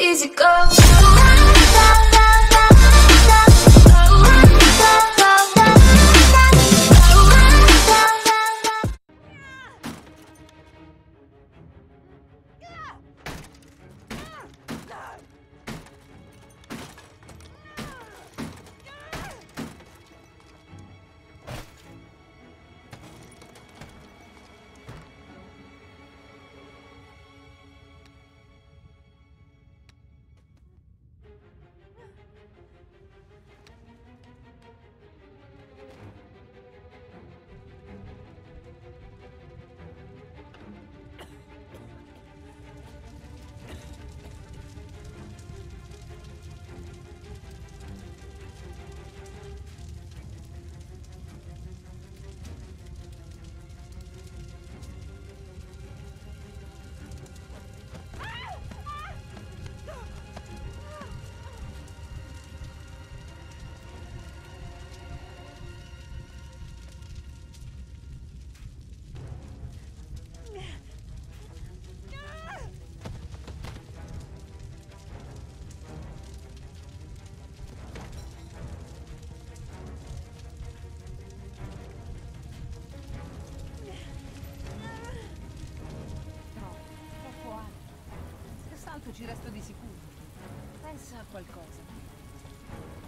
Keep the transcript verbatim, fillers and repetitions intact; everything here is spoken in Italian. easy go. Ci resto di sicuro. Pensa a qualcosa.